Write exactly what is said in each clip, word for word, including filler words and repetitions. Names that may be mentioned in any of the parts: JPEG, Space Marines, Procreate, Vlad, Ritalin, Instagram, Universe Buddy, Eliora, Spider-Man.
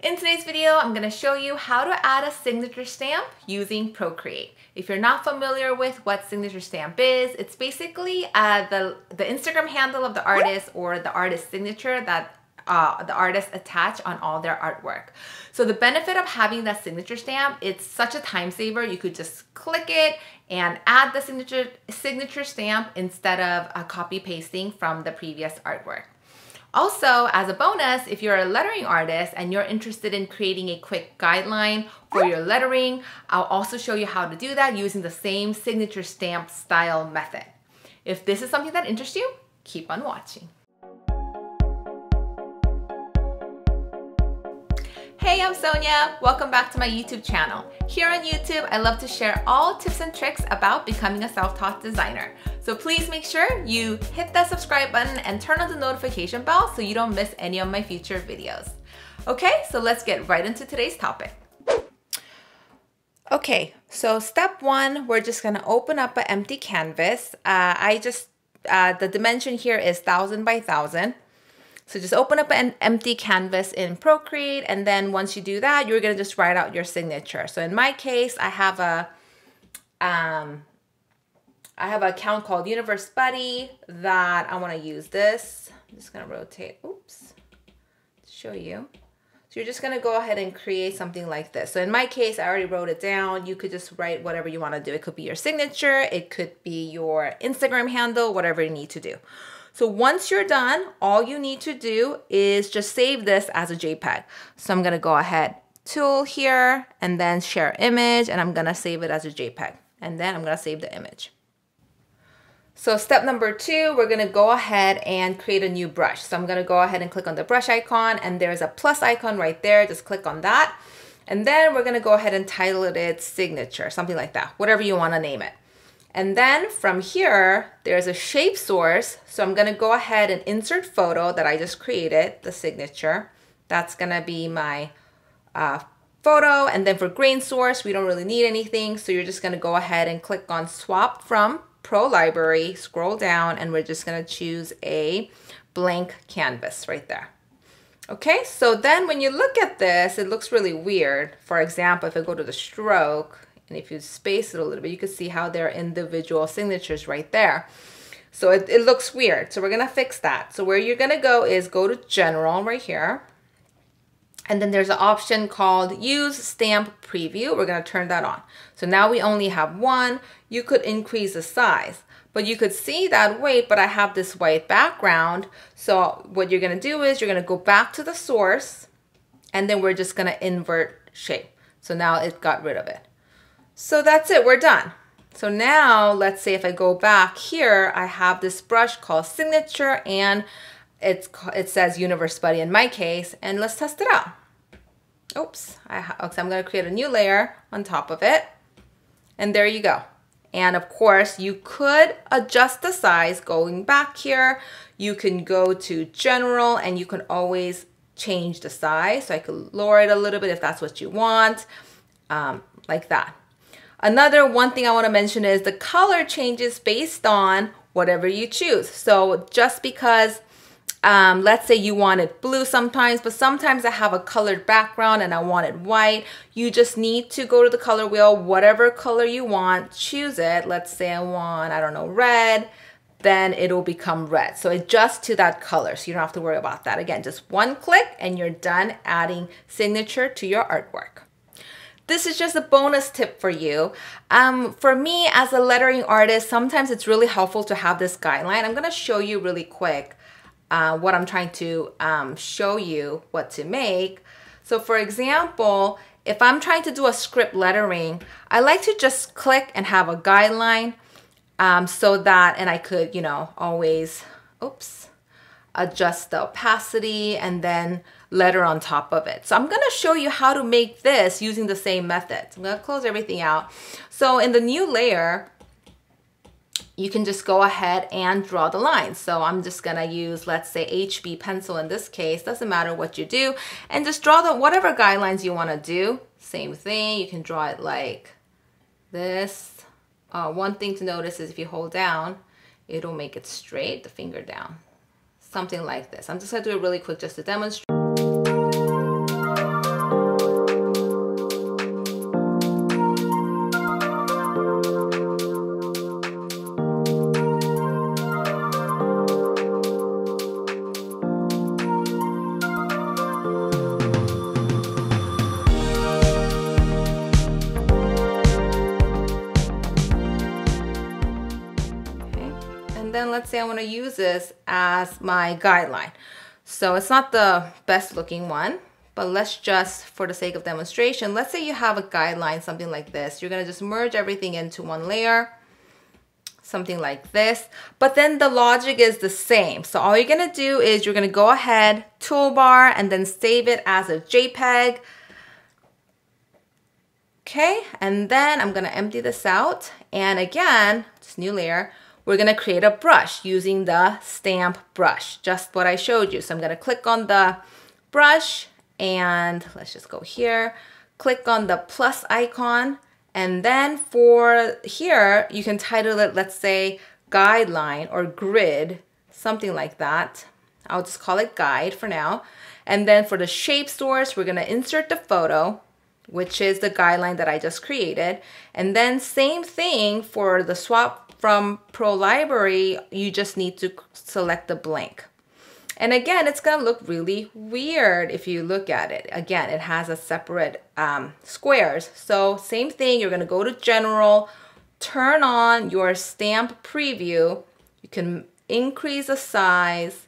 In today's video, I'm going to show you how to add a signature stamp using Procreate. If you're not familiar with what signature stamp is, it's basically uh, the, the Instagram handle of the artist or the artist's signature that uh, the artists attach on all their artwork. So the benefit of having that signature stamp, it's such a time saver. You could just click it and add the signature, signature stamp instead of uh, copy pasting from the previous artwork. Also, as a bonus, if you're a lettering artist and you're interested in creating a quick guideline for your lettering, I'll also show you how to do that using the same signature stamp style method. If this is something that interests you, keep on watching. Hey, I'm Sonia. Welcome back to my YouTube channel. Here on YouTube, I love to share all tips and tricks about becoming a self-taught designer. So please make sure you hit that subscribe button and turn on the notification bell so you don't miss any of my future videos. Okay, so let's get right into today's topic. Okay, so step one, we're just gonna open up an empty canvas. Uh, I just, uh, the dimension here is thousand by thousand. So just open up an empty canvas in Procreate, and then once you do that, you're gonna just write out your signature. So in my case, I have a, um, I have an account called Universe Buddy that I wanna use this. I'm just gonna rotate, oops, to show you. So you're just gonna go ahead and create something like this. So in my case, I already wrote it down. You could just write whatever you wanna do. It could be your signature, it could be your Instagram handle, whatever you need to do. So once you're done, all you need to do is just save this as a JPEG. So I'm gonna go ahead, tool here, and then share image, and I'm gonna save it as a JPEG. And then I'm gonna save the image. So step number two, we're gonna go ahead and create a new brush. So I'm gonna go ahead and click on the brush icon, and there's a plus icon right there, just click on that. And then we're gonna go ahead and title it signature, something like that, whatever you wanna name it. And then from here, there's a shape source. So I'm gonna go ahead and insert photo that I just created, the signature. That's gonna be my uh, photo. And then for grain source, we don't really need anything. So you're just gonna go ahead and click on swap from Pro Library, scroll down, and we're just gonna choose a blank canvas right there. Okay, so then when you look at this, it looks really weird. For example, if I go to the stroke, and if you space it a little bit, you can see how there are individual signatures right there. So it, it looks weird. So we're gonna fix that. So where you're gonna go is go to General right here. And then there's an option called Use Stamp Preview. We're gonna turn that on. So now we only have one. You could increase the size, but you could see that, wait, but I have this white background. So what you're gonna do is you're gonna go back to the source, and then we're just gonna invert shape. So now it got rid of it. So that's it, we're done. So now let's say if I go back here, I have this brush called Signature, and it's, it says Universe Buddy in my case, and let's test it out. Oops, I, okay, I'm gonna create a new layer on top of it, and there you go. And of course, you could adjust the size going back here. You can go to General, and you can always change the size. So I could lower it a little bit if that's what you want, um, like that. Another one thing I want to mention is the color changes based on whatever you choose. So just because, um, let's say you want it blue sometimes, but sometimes I have a colored background and I want it white. You just need to go to the color wheel, whatever color you want, choose it. Let's say I want, I don't know, red, then it'll become red. So adjust to that color. So you don't have to worry about that. Again, just one click and you're done adding signature to your artwork. This is just a bonus tip for you. Um, for me as a lettering artist, sometimes it's really helpful to have this guideline. I'm gonna show you really quick uh, what I'm trying to um, show you what to make. So for example, if I'm trying to do a script lettering, I like to just click and have a guideline um, so that, and I could, you know, always, oops, adjust the opacity and then letter on top of it. So I'm gonna show you how to make this using the same method. I'm gonna close everything out. So in the new layer, you can just go ahead and draw the lines. So I'm just gonna use, let's say H B pencil in this case, doesn't matter what you do, and just draw the whatever guidelines you wanna do. Same thing, you can draw it like this. Uh, one thing to notice is if you hold down, it'll make it straight, the finger down. Something like this. I'm just gonna do it really quick just to demonstrate. let's say I want to use this as my guideline. So it's not the best looking one, but let's just, for the sake of demonstration, let's say you have a guideline, something like this. You're going to just merge everything into one layer, something like this. But then the logic is the same. So all you're going to do is you're going to go ahead, toolbar, and then save it as a JPEG. Okay, and then I'm gonna empty this out. And again, this new layer, we're gonna create a brush using the stamp brush, just what I showed you. So I'm gonna click on the brush and let's just go here, click on the plus icon. And then for here, you can title it, let's say guideline or grid, something like that. I'll just call it guide for now. And then for the shape source, we're gonna insert the photo, which is the guideline that I just created. And then same thing for the swap from Pro Library, you just need to select the blank. And again, it's gonna look really weird if you look at it. Again, it has a separate um, squares. So same thing, you're gonna go to General, turn on your stamp preview. You can increase the size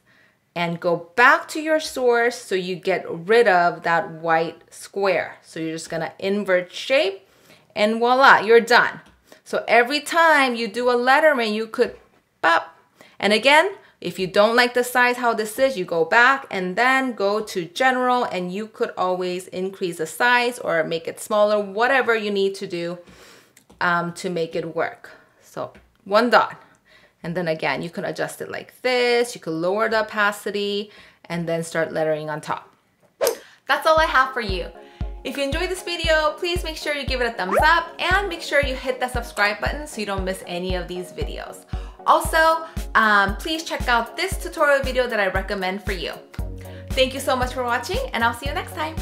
and go back to your source so you get rid of that white square. So you're just gonna invert shape and voila, you're done. So every time you do a letterman, you could pop. And again, if you don't like the size how this is, you go back and then go to general and you could always increase the size or make it smaller, whatever you need to do um, to make it work. So one dot. And then again, you can adjust it like this, you can lower the opacity, and then start lettering on top. That's all I have for you. If you enjoyed this video, please make sure you give it a thumbs up and make sure you hit that subscribe button so you don't miss any of these videos. Also, um, please check out this tutorial video that I recommend for you. Thank you so much for watching and I'll see you next time.